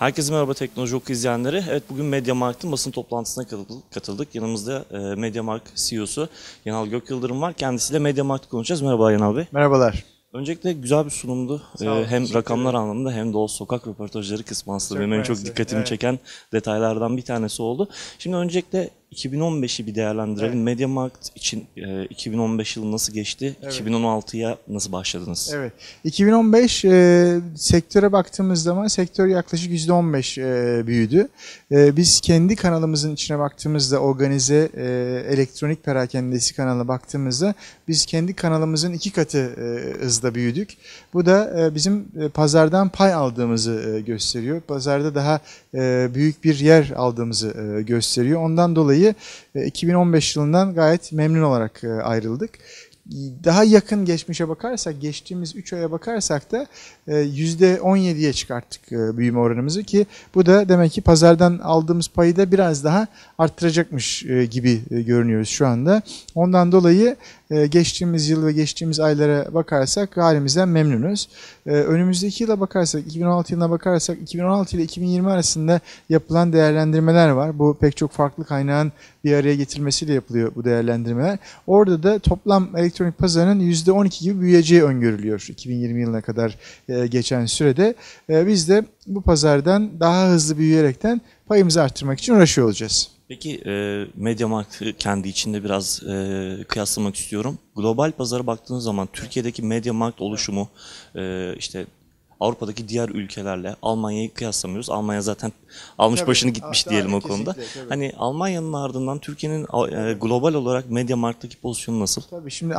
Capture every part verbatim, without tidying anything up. Herkese merhaba Teknoloji Oku izleyenleri. Evet, bugün MediaMarkt'ın basın toplantısına katıldık. Yanımızda MediaMarkt C E O'su Yenal Gökyıldırım var. Kendisiyle MediaMarkt'ı konuşacağız. Merhaba Yenal Bey. Merhabalar. Öncelikle güzel bir sunumdu. Olun, hem rakamlar anlamında hem de o sokak röportajları kısmı aslında benim en çok dikkatimi evet. çeken detaylardan bir tanesi oldu. Şimdi öncelikle iki bin on beşi bir değerlendirelim. Evet. MediaMarkt için iki bin on beş yılı nasıl geçti? Evet. iki bin on altıya nasıl başladınız? Evet. iki bin on beş e, sektöre baktığımız zaman sektör yaklaşık yüzde on beş e, büyüdü. E, biz kendi kanalımızın içine baktığımızda organize e, elektronik perakendesi kanalına baktığımızda biz kendi kanalımızın iki katı e, hızda büyüdük. Bu da e, bizim e, pazardan pay aldığımızı e, gösteriyor. Pazarda daha e, büyük bir yer aldığımızı e, gösteriyor. Ondan dolayı iki bin on beş yılından gayet memnun olarak ayrıldık. Daha yakın geçmişe bakarsak, geçtiğimiz üç aya bakarsak da yüzde on yediye çıkarttık büyüme oranımızı ki bu da demek ki pazardan aldığımız payı da biraz daha arttıracakmış gibi görünüyoruz şu anda. Ondan dolayı geçtiğimiz yıl ve geçtiğimiz aylara bakarsak halimizden memnunuz. Önümüzdeki yıla bakarsak, iki bin on altı yılına bakarsak, iki bin on altı ile iki bin yirmi arasında yapılan değerlendirmeler var. Bu pek çok farklı kaynağın bir araya getirilmesiyle yapılıyor bu değerlendirmeler. Orada da toplam elektronik pazarının yüzde on iki gibi büyüyeceği öngörülüyor iki bin yirmi yılına kadar geçen sürede. Biz de bu pazardan daha hızlı büyüyerekten payımızı arttırmak için uğraşıyor olacağız. Peki e, MediaMarkt'ı kendi içinde biraz e, kıyaslamak istiyorum. Global pazara baktığınız zaman Türkiye'deki MediaMarkt oluşumu e, işte Avrupa'daki diğer ülkelerle Almanya'yı kıyaslamıyoruz. Almanya zaten almış tabii, başını gitmiş ah, diyelim o konuda. Tabii. Hani Almanya'nın ardından Türkiye'nin e, global olarak MediaMarkt'taki pozisyonu nasıl? Tabii şimdi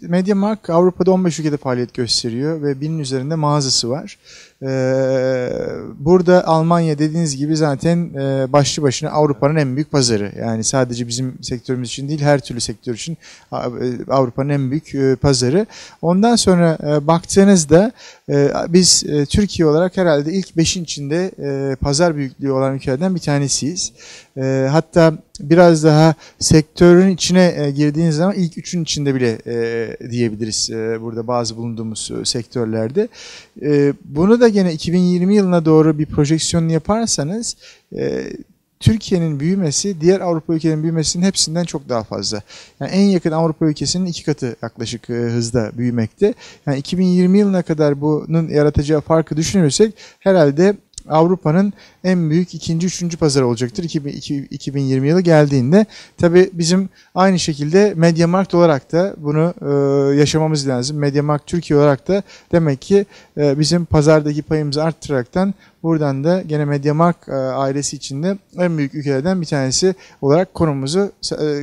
MediaMarkt Avrupa'da on beş ülkede faaliyet gösteriyor ve binin üzerinde mağazası var. Burada Almanya dediğiniz gibi zaten başlı başına Avrupa'nın en büyük pazarı. Yani sadece bizim sektörümüz için değil, her türlü sektör için Avrupa'nın en büyük pazarı. Ondan sonra baktığınızda biz Türkiye olarak herhalde ilk beşin içinde pazar büyüklüğü olan ülkelerden bir tanesiyiz. Hatta biraz daha sektörün içine girdiğiniz zaman ilk üçün içinde bile diyebiliriz burada bazı bulunduğumuz sektörlerde. Bunu da gene iki bin yirmi yılına doğru bir projeksiyonunu yaparsanız Türkiye'nin büyümesi diğer Avrupa ülkelerinin büyümesinin hepsinden çok daha fazla. Yani en yakın Avrupa ülkesinin iki katı yaklaşık hızda büyümekte. Yani iki bin yirmi yılına kadar bunun yaratacağı farkı düşünürsek herhalde Avrupa'nın en büyük ikinci, üçüncü pazarı olacaktır iki bin yirmi yılı geldiğinde. Tabii bizim aynı şekilde MediaMarkt olarak da bunu yaşamamız lazım. MediaMarkt Türkiye olarak da demek ki bizim pazardaki payımızı arttıraraktan buradan da gene MediaMarkt ailesi içinde en büyük ülkelerden bir tanesi olarak konumumuzu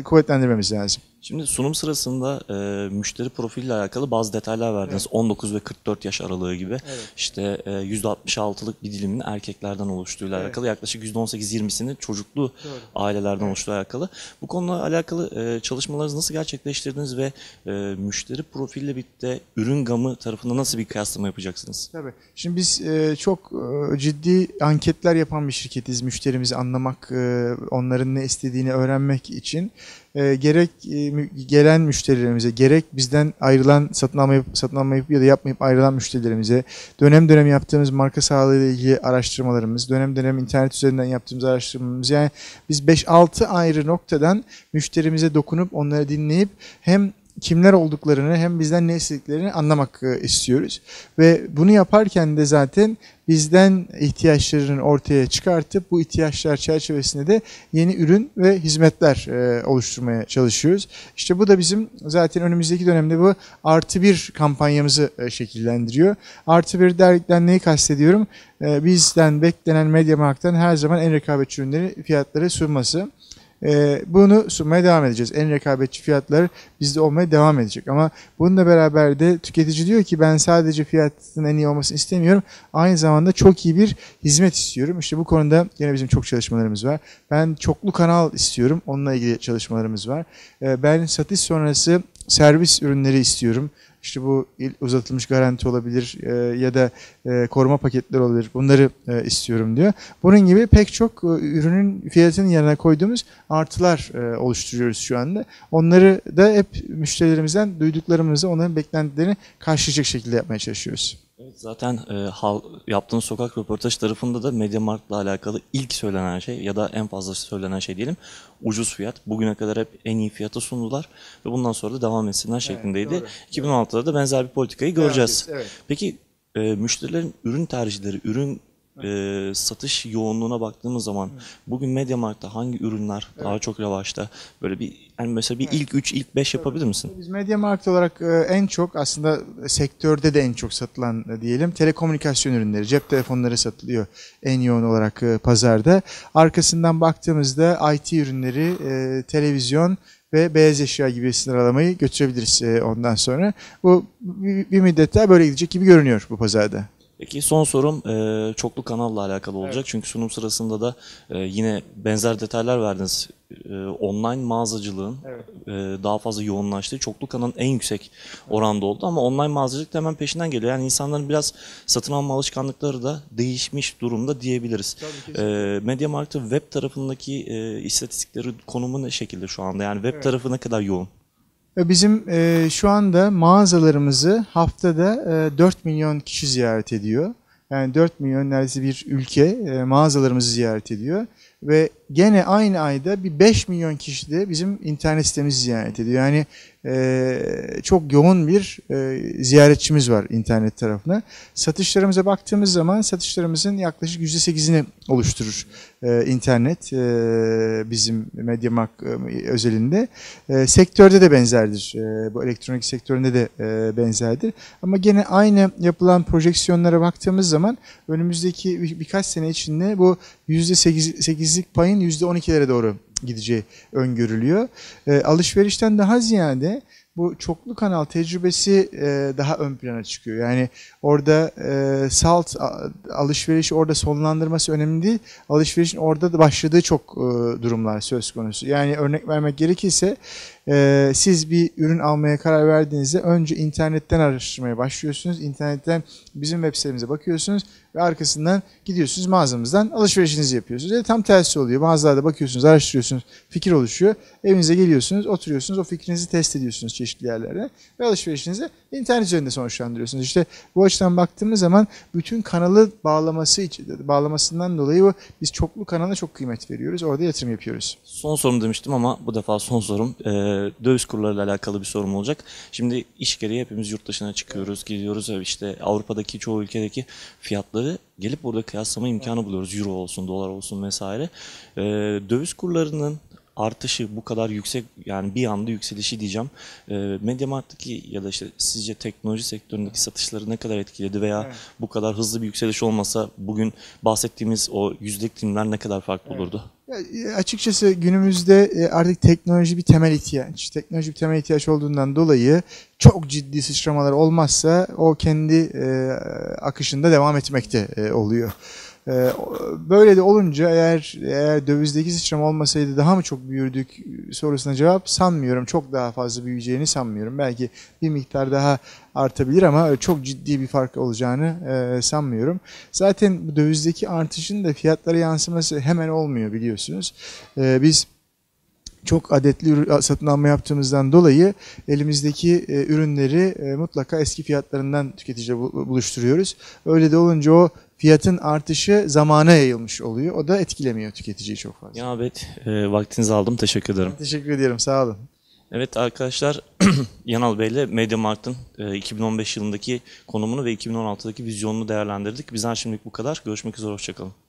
kuvvetlendirmemiz lazım. Şimdi sunum sırasında e, müşteri profiliyle alakalı bazı detaylar verdiniz. Evet. on dokuz ve kırk dört yaş aralığı gibi. Evet. İşte e, yüzde altmış altılık bir dilimin erkeklerden oluştuğuyla evet. alakalı. Yaklaşık yüzde on sekiz yirmisini çocuklu Doğru. ailelerden evet. oluştuğuyla alakalı. Bu konuyla alakalı e, çalışmalarınızı nasıl gerçekleştirdiniz ve e, müşteri profiliyle birlikte ürün gamı tarafında nasıl bir kıyaslama yapacaksınız? Tabii. Şimdi biz e, çok e, ciddi anketler yapan bir şirketiz. Müşterimizi anlamak, e, onların ne istediğini öğrenmek için. E, gerek e, gelen müşterilerimize, gerek bizden ayrılan, satın almayıp, satın almayıp ya da yapmayıp ayrılan müşterilerimize, dönem dönem yaptığımız marka sağlığı ile ilgili araştırmalarımız, dönem dönem internet üzerinden yaptığımız araştırmalarımız, yani biz beş altı ayrı noktadan müşterimize dokunup onları dinleyip hem kimler olduklarını hem bizden ne istediklerini anlamak istiyoruz. Ve bunu yaparken de zaten bizden ihtiyaçlarını ortaya çıkartıp bu ihtiyaçlar çerçevesinde de yeni ürün ve hizmetler oluşturmaya çalışıyoruz. İşte bu da bizim zaten önümüzdeki dönemde bu artı bir kampanyamızı şekillendiriyor. Artı bir derken neyi kastediyorum? Bizden beklenen MediaMarkt'tan her zaman en rekabetçi ürünleri, fiyatları sunması. Bunu sunmaya devam edeceğiz. En rekabetçi fiyatlar bizde olmaya devam edecek. Ama bununla beraber de tüketici diyor ki ben sadece fiyatın en iyi olmasını istemiyorum. Aynı zamanda çok iyi bir hizmet istiyorum. İşte bu konuda yine bizim çok çalışmalarımız var. Ben çoklu kanal istiyorum. Onunla ilgili çalışmalarımız var. Ben satış sonrası servis ürünleri istiyorum. İşte bu uzatılmış garanti olabilir ya da koruma paketleri olabilir. Bunları istiyorum diyor. Bunun gibi pek çok ürünün fiyatının yanına koyduğumuz artılar oluşturuyoruz şu anda. Onları da hep müşterilerimizden duyduklarımızı, onların beklentilerini karşılayacak şekilde yapmaya çalışıyoruz. Evet, zaten e, hal, yaptığınız sokak röportaj tarafında da MediaMarkt'la alakalı ilk söylenen şey ya da en fazla söylenen şey diyelim ucuz fiyat. Bugüne kadar hep en iyi fiyata sundular ve bundan sonra da devam etsinler şeklindeydi. Evet, iki bin on altıda da benzer bir politikayı göreceğiz. Evet, evet. Peki e, müşterilerin ürün tercihleri, ürün e, satış yoğunluğuna baktığımız zaman evet. bugün MediaMarkt'ta hangi ürünler evet. daha çok revaçta? Böyle bir yani mesela bir evet. ilk üç, ilk beş yapabilir misin? Biz MediaMarkt olarak en çok aslında sektörde de en çok satılan diyelim telekomünikasyon ürünleri, cep telefonları satılıyor en yoğun olarak pazarda. Arkasından baktığımızda I T ürünleri, televizyon ve beyaz eşya gibi sınırlamayı götürebiliriz ondan sonra. Bu bir müddet daha böyle gidecek gibi görünüyor bu pazarda. Peki son sorum çoklu kanalla alakalı olacak. Evet. Çünkü sunum sırasında da yine benzer detaylar verdiniz. Online mağazacılığın evet. daha fazla yoğunlaştığı çoklu kanalın en yüksek oranda oldu ama online mağazacılık da hemen peşinden geliyor. Yani insanların biraz satın alma alışkanlıkları da değişmiş durumda diyebiliriz. E, MediaMarkt'ın web tarafındaki e, istatistikleri konumu ne şekilde şu anda? Yani web evet. tarafı ne kadar yoğun? Bizim e, şu anda mağazalarımızı haftada e, dört milyon kişi ziyaret ediyor. Yani dört milyon neredeyse bir ülke e, mağazalarımızı ziyaret ediyor. Ve gene aynı ayda bir beş milyon kişi de bizim internet sitemizi ziyaret ediyor. Yani e, çok yoğun bir e, ziyaretçimiz var internet tarafına. Satışlarımıza baktığımız zaman satışlarımızın yaklaşık yüzde sekizini oluşturur e, internet e, bizim MediaMarkt e, özelinde. E, sektörde de benzerdir. E, bu elektronik sektöründe de e, benzerdir. Ama gene aynı yapılan projeksiyonlara baktığımız zaman önümüzdeki bir, birkaç sene içinde bu yüzde sekizlik payın yüzde on ikilere doğru gideceği öngörülüyor. E, alışverişten daha ziyade bu çoklu kanal tecrübesi e, daha ön plana çıkıyor. Yani orada e, salt a, alışveriş orada sonlandırması önemli değil. Alışverişin orada da başladığı çok e, durumlar söz konusu. Yani örnek vermek gerekirse e, siz bir ürün almaya karar verdiğinizde önce internetten araştırmaya başlıyorsunuz. İnternetten bizim web sitemize bakıyorsunuz ve arkasından gidiyorsunuz mağazamızdan alışverişinizi yapıyorsunuz. E, tam tersi oluyor. Mağazalarda bakıyorsunuz, araştırıyorsunuz, fikir oluşuyor. Evinize geliyorsunuz, oturuyorsunuz, o fikrinizi test ediyorsunuz çeşitli yerlerde ve alışverişinizi internet üzerinde sonuçlandırıyorsunuz. İşte bu açıdan baktığımız zaman bütün kanalı bağlaması için, bağlamasından dolayı bu, biz çoklu kanala çok kıymet veriyoruz. Orada yatırım yapıyoruz. Son sorum demiştim ama bu defa son sorum e, döviz kurlarıyla alakalı bir sorum olacak. Şimdi iş gereği hepimiz yurt dışına çıkıyoruz, gidiyoruz ve işte Avrupa'daki çoğu ülkedeki fiyatları gelip burada kıyaslama imkanı buluyoruz. Euro olsun, dolar olsun vesaire. E, döviz kurlarının artışı bu kadar yüksek yani bir anda yükselişi diyeceğim. E, MediaMarkt'taki ya da işte sizce teknoloji sektöründeki evet. satışları ne kadar etkiledi veya evet. bu kadar hızlı bir yükseliş olmasa bugün bahsettiğimiz o yüzdelik dilimler ne kadar farklı evet. olurdu? Ya, açıkçası günümüzde artık teknoloji bir temel ihtiyaç. Teknoloji bir temel ihtiyaç olduğundan dolayı çok ciddi sıçramalar olmazsa o kendi e, akışında devam etmekte e, oluyor. Böyle de olunca eğer eğer dövizdeki sıçrama olmasaydı daha mı çok büyürdük sorusuna cevap sanmıyorum. Çok daha fazla büyüyeceğini sanmıyorum. Belki bir miktar daha artabilir ama çok ciddi bir fark olacağını e, sanmıyorum. Zaten bu dövizdeki artışın da fiyatlara yansıması hemen olmuyor biliyorsunuz. E, biz çok adetli satın alma yaptığımızdan dolayı elimizdeki ürünleri mutlaka eski fiyatlarından tüketiciyle buluşturuyoruz. Öyle de olunca o fiyatın artışı zamana yayılmış oluyor. O da etkilemiyor tüketiciyi çok fazla. Ya evet, e, vaktinizi aldım. Teşekkür ederim. Ben teşekkür ederim. Sağ olun. Evet arkadaşlar, Yenal Bey'le MediaMarkt'ın e, iki bin on beş yılındaki konumunu ve iki bin on altıdaki vizyonunu değerlendirdik. Bizden şimdilik bu kadar. Görüşmek üzere. Hoşçakalın.